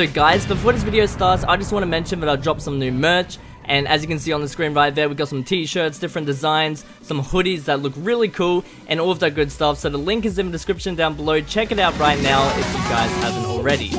Also guys, before this video starts, I just want to mention that I dropped some new merch. And as you can see on the screen right there, we got some t-shirts, different designs, some hoodies that look really cool, and all of that good stuff. So the link is in the description down below. Check it out right now if you guys haven't already.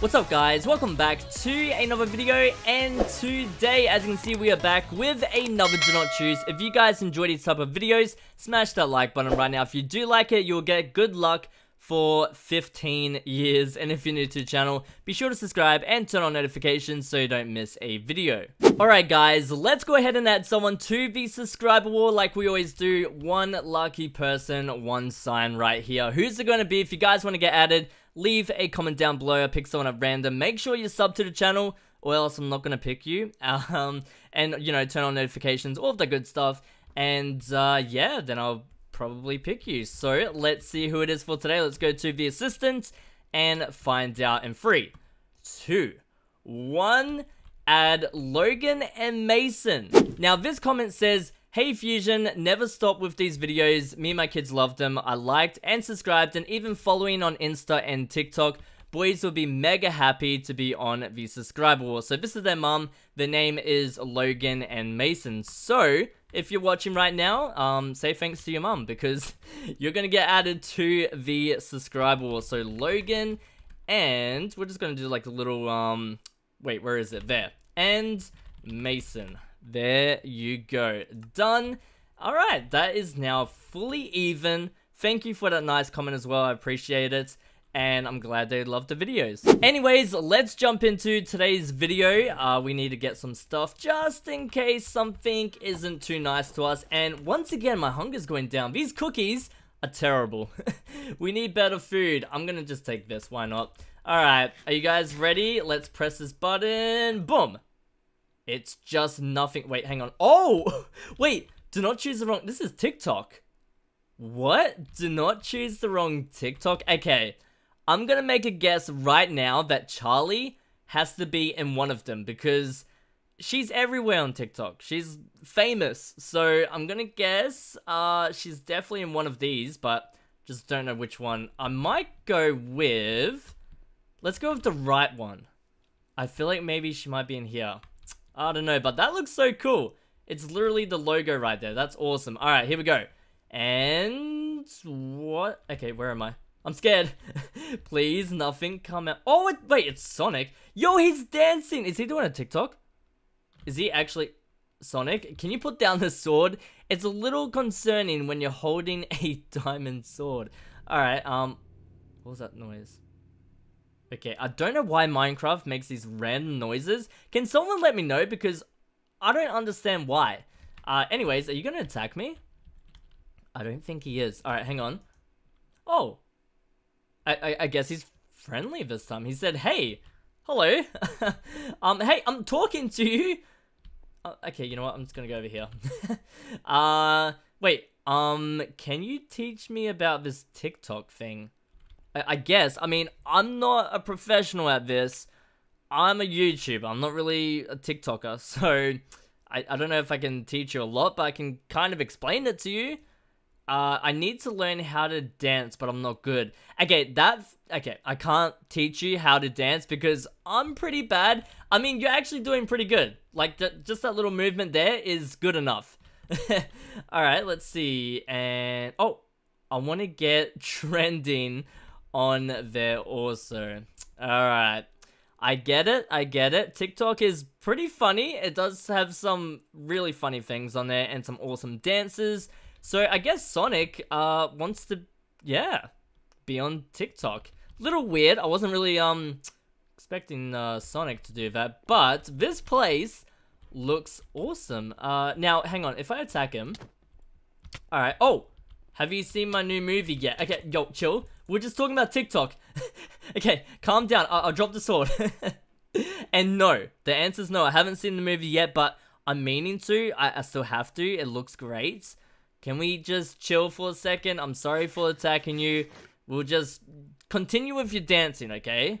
What's up guys, welcome back to another video, and today as you can see we are back with another Do Not Choose. If you guys enjoy these type of videos, smash that like button right now. If you do like it, you'll get good luck for 15 years, and if you're new to the channel, be sure to subscribe and turn on notifications so you don't miss a video. Alright guys, let's go ahead and add someone to the subscriber wall like we always do. One lucky person, one sign right here. Who's it going to be? If you guys want to get added, leave a comment down below. I pick someone at random. Make sure you sub to the channel, or else I'm not going to pick you. And you know, turn on notifications, all of that good stuff, and yeah, then I'll probably pick you. So let's see who it is for today. Let's go to the assistant and find out in 3, 2, 1. Add Logan and Mason. Now this comment says, "Hey Fusion, never stop with these videos. Me and my kids loved them. I liked and subscribed and even following on Insta and TikTok. Boys will be mega happy to be on the subscriber wall." So this is their mum. Their name is Logan and Mason. So if you're watching right now, say thanks to your mum, because you're going to get added to the subscriber wall. So Logan, and we're just going to do like a little, wait, where is it? There. And Mason. There you go. Done. Alright, that is now fully even. Thank you for that nice comment as well. I appreciate it. And I'm glad they loved the videos. Anyways, let's jump into today's video. We need to get some stuff just in case something isn't too nice to us. And once again, my hunger's going down. These cookies are terrible. We need better food. I'm gonna just take this. Why not? Alright, are you guys ready? Let's press this button. Boom! It's just nothing. Wait, hang on. Oh! Wait, do not choose the wrong... This is TikTok. What? Do not choose the wrong TikTok? Okay. I'm gonna make a guess right now that Charli has to be in one of them, because she's everywhere on TikTok. She's famous, so I'm gonna guess she's definitely in one of these, but just don't know which one. I might go with... Let's go with the right one. I feel like maybe she might be in here. I don't know, but that looks so cool. It's literally the logo right there. That's awesome. Alright, here we go. And... what? Okay, where am I? I'm scared. Please, nothing come out. Oh, wait, it's Sonic. Yo, he's dancing. Is he doing a TikTok? Is he actually... Sonic, can you put down the sword? It's a little concerning when you're holding a diamond sword. Alright, what was that noise? Okay, I don't know why Minecraft makes these random noises. Can someone let me know? Because I don't understand why. Anyways, are you gonna attack me? I don't think he is. Alright, hang on. Oh. I guess he's friendly this time. He said, "Hey, hello." Hey, I'm talking to you. Okay, you know what? I'm just gonna go over here. Wait. Can you teach me about this TikTok thing? I guess. I mean, I'm not a professional at this. I'm a YouTuber. I'm not really a TikToker, so I don't know if I can teach you a lot, but I can kind of explain it to you. I need to learn how to dance, but I'm not good. Okay, that's... okay, I can't teach you how to dance because I'm pretty bad. I mean, you're actually doing pretty good. Like, just that little movement there is good enough. Alright, let's see. And... oh, I want to get trending on there also. Alright. I get it, I get it. TikTok is pretty funny. It does have some really funny things on there and some awesome dances. So I guess Sonic wants to, yeah, be on TikTok. Little weird. I wasn't really expecting Sonic to do that, but this place looks awesome. Now hang on. If I attack him, all right. Oh, have you seen my new movie yet? Okay, yo, chill. We're just talking about TikTok. Okay, calm down. I'll drop the sword. And no, the answer's no. I haven't seen the movie yet, but I'm meaning to. I still have to. It looks great. Can we just chill for a second? I'm sorry for attacking you. We'll just continue with your dancing, okay?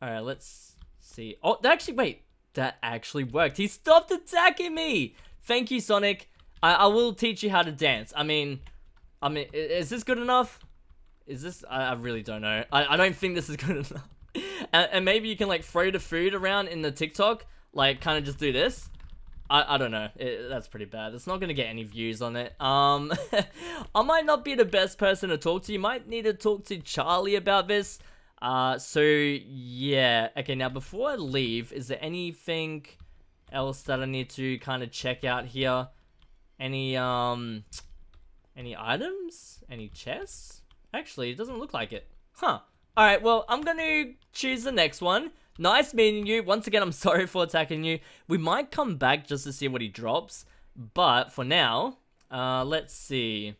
Alright, let's see. Oh, actually, wait. That actually worked. He stopped attacking me! Thank you, Sonic. I will teach you how to dance. I mean, I mean, is this good enough? Is this... I really don't know. I don't think this is good enough. And maybe you can, like, throw the food around in the TikTok. Like, kind of just do this. I don't know. That's pretty bad. It's not going to get any views on it. I might not be the best person to talk to. You might need to talk to Charli about this. So, yeah. Okay, now, before I leave, is there anything else that I need to kind of check out here? Any items? Any chests? Actually, it doesn't look like it. Huh. Alright, well, I'm going to choose the next one. Nice meeting you. Once again, I'm sorry for attacking you. We might come back just to see what he drops. But for now, let's see.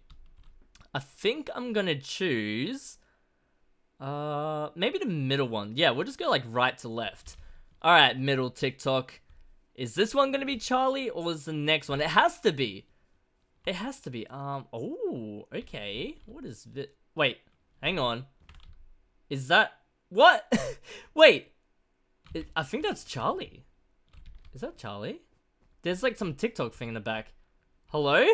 I think I'm going to choose... maybe the middle one. Yeah, we'll just go like right to left. Alright, middle TikTok. Is this one going to be Charli or is the next one? It has to be. It has to be. Oh, okay. What is this? Wait, hang on. Is that... What? Wait. I think that's Charli. Is that Charli? There's like some TikTok thing in the back. Hello?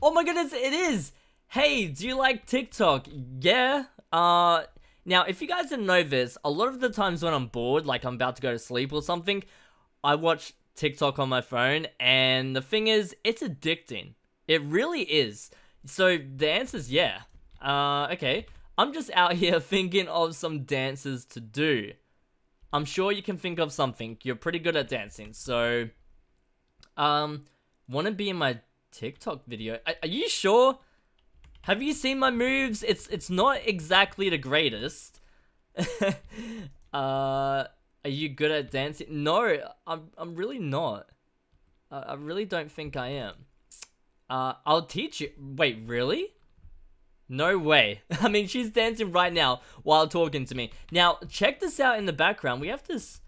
Oh my goodness, it is! Hey, do you like TikTok? Yeah. Now, if you guys didn't know this, a lot of the times when I'm bored, like I'm about to go to sleep or something, I watch TikTok on my phone, and the thing is, it's addicting. It really is. So, the answer's yeah. Okay. I'm just out here thinking of some dances to do. I'm sure you can think of something. You're pretty good at dancing, so... want to be in my TikTok video? Are you sure? Have you seen my moves? It's not exactly the greatest. Are you good at dancing? No, I'm really not. I really don't think I am. I'll teach you. Wait, really? No way. I mean, she's dancing right now while talking to me. Now, check this out in the background. We have this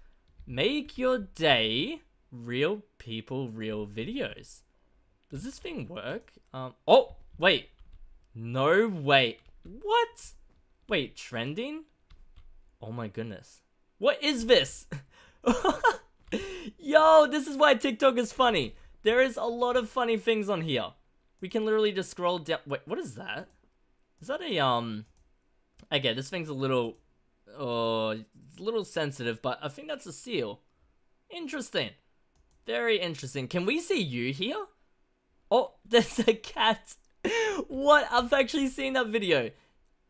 make your day real people, real videos. Does this thing work? Oh, wait. No way. What? Wait, trending? Oh my goodness. What is this? Yo, this is why TikTok is funny. There is a lot of funny things on here. We can literally just scroll down. Wait, what is that? Is that a, okay, this thing's a little sensitive, but I think that's a seal. Interesting. Very interesting. Can we see you here? Oh, there's a cat. What? I've actually seen that video.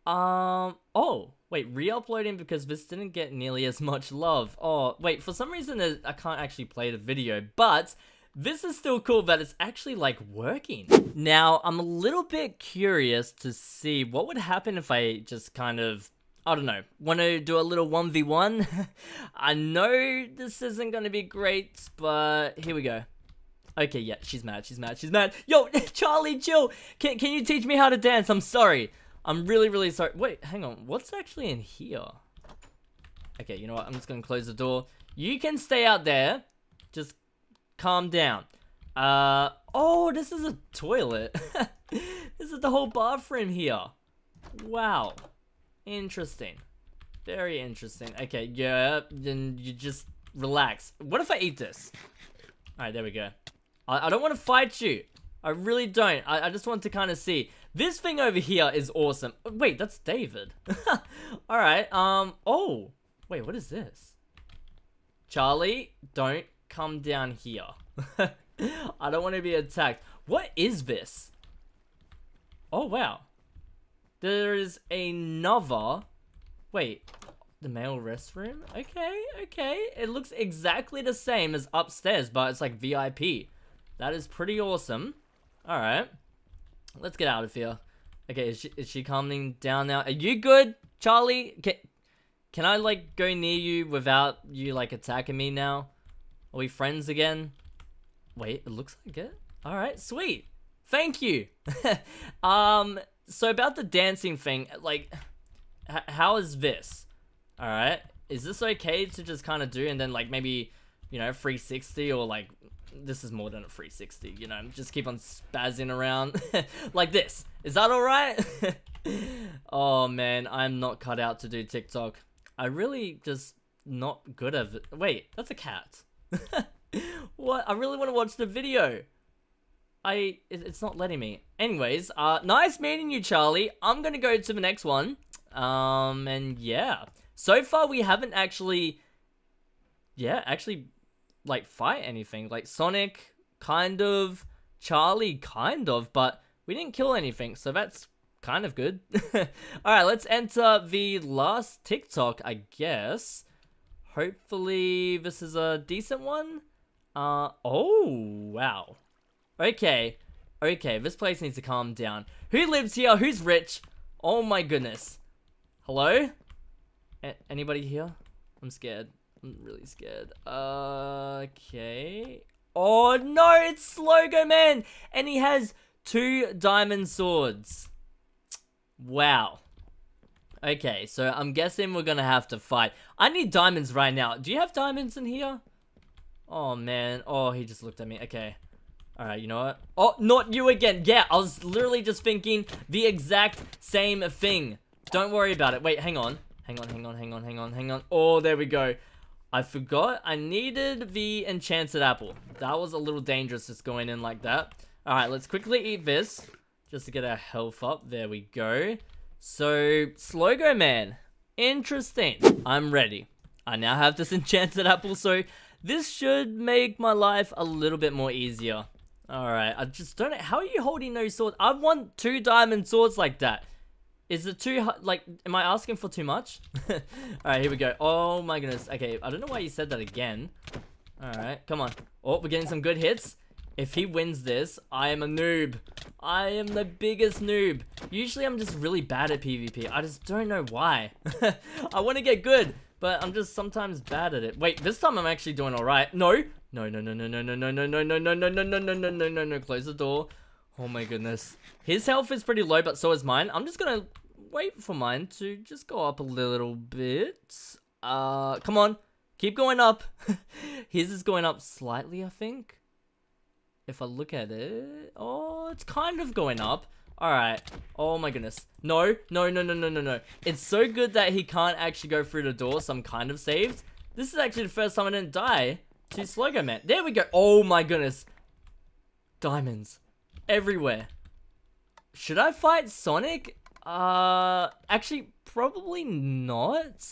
Oh, wait, re-uploading because this didn't get nearly as much love. Oh, wait, for some reason I can't actually play the video, but this is still cool that it's actually like working. Now, I'm a little bit curious to see what would happen if I just kind of, I don't know, want to do a little 1v1. I know this isn't going to be great, but here we go. Okay, yeah, she's mad. Yo, Charli, chill. Can you teach me how to dance? I'm sorry. I'm really, really sorry. Wait, hang on. What's actually in here? Okay, you know what? I'm just going to close the door. You can stay out there. Just calm down. Oh, this is a toilet. This is the whole bathroom here. Wow. Interesting. Very interesting. Okay, yeah, then you just relax. What if I eat this? All right, there we go. I don't want to fight you. I really don't. I just want to kind of see. This thing over here is awesome. Wait, that's David. Alright, oh. Wait, what is this? Charli, don't come down here. I don't want to be attacked. What is this? Oh, wow. There is another... Wait, the male restroom? Okay, okay. It looks exactly the same as upstairs, but it's like VIP. That is pretty awesome. Alright. Let's get out of here. Okay, is she calming down now? Are you good, Charli? Can I, like, go near you without you, like, attacking me now? Are we friends again? Wait, it looks like it. Alright, sweet. Thank you. So about the dancing thing, like, how is this? Alright, is this okay to just kind of do and then, like, maybe, you know, 360 or, like... This is more than a 360, you know, just keep on spazzing around like this. Is that alright? Oh man, I'm not cut out to do TikTok. I really just not good at it. Wait, that's a cat. What? I really want to watch the video. It's not letting me. Anyways, nice meeting you, Charli. I'm gonna go to the next one. And yeah. So far, we haven't actually... Yeah, actually, like, fight anything. Like, Sonic, kind of. Charli, kind of. But we didn't kill anything, so that's kind of good. Alright, let's enter the last TikTok, I guess. Hopefully, this is a decent one. Oh, wow. Okay, okay, this place needs to calm down. Who lives here? Who's rich? Oh my goodness. Hello? Anybody here? I'm scared. I'm really scared. Okay. Oh no, it's Slogoman! And he has 2 diamond swords. Wow. Okay, so I'm guessing we're gonna have to fight. I need diamonds right now. Do you have diamonds in here? Oh man, oh, he just looked at me. Okay. Alright, you know what? Oh, not you again. Yeah, I was literally just thinking the exact same thing. Don't worry about it. Wait, hang on. Hang on. Oh, there we go. I forgot. I needed the enchanted apple. That was a little dangerous just going in like that. Alright, let's quickly eat this. Just to get our health up. There we go. So, Slogoman. Interesting. I'm ready. I now have this enchanted apple, so this should make my life a little bit more easier. Alright, I just don't know. How are you holding those swords? I want 2 diamond swords like that. Is it too, like, am I asking for too much? Alright, here we go. Oh my goodness. Okay, I don't know why you said that again. Alright, come on. Oh, we're getting some good hits. If he wins this, I am a noob. I am the biggest noob. Usually I'm just really bad at PvP. I just don't know why. I want to get good, but I'm just sometimes bad at it. Wait, this time I'm actually doing alright. No. No, close the door. Oh my goodness. His health is pretty low, but so is mine. I'm just gonna wait for mine to just go up a little bit. Come on. Keep going up. His is going up slightly, I think. If I look at it... Oh, it's kind of going up. Alright. Oh my goodness. No. It's so good that he can't actually go through the door, so I'm kind of saved. This is actually the first time I didn't die to Slogoman. There we go. Oh my goodness. Diamonds everywhere. Should I fight Sonic? Actually, probably not.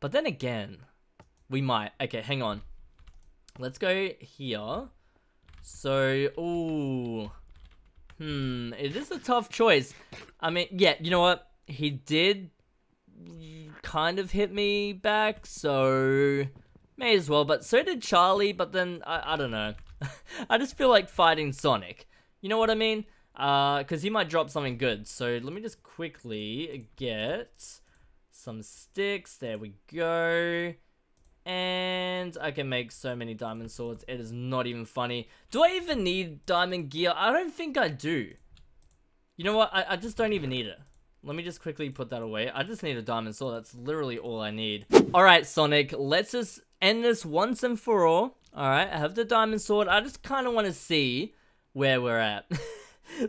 But then again, we might. Okay, hang on. Let's go here. So, ooh. It is a tough choice. I mean, yeah, you know what? He did kind of hit me back, so... May as well, but so did Charli, but then, I don't know. I just feel like fighting Sonic. You know what I mean? Because he might drop something good. So, let me just quickly get some sticks. There we go. And I can make so many diamond swords. It is not even funny. Do I even need diamond gear? I don't think I do. You know what? I just don't even need it. Let me just quickly put that away. I just need a diamond sword. That's literally all I need. Alright, Sonic. Let's just... end this once and for all. Alright, I have the diamond sword. I just kind of want to see where we're at.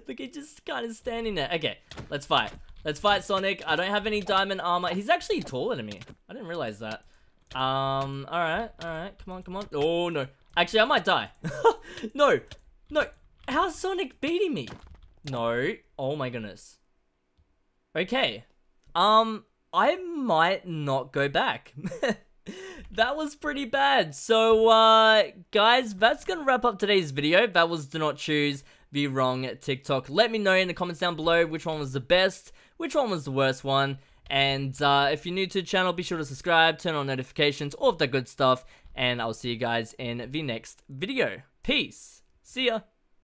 Look, he's just kind of standing there. Okay, let's fight. Let's fight Sonic. I don't have any diamond armor. He's actually taller than me. I didn't realize that. Alright. Come on. Oh, no. Actually, I might die. No. How's Sonic beating me? No. Oh, my goodness. Okay. I might not go back. That was pretty bad. So, guys, that's going to wrap up today's video. That was Do Not Choose the Wrong TikTok. Let me know in the comments down below which one was the best, which one was the worst one. And if you're new to the channel, be sure to subscribe, turn on notifications, all of that good stuff. And I'll see you guys in the next video. Peace. See ya.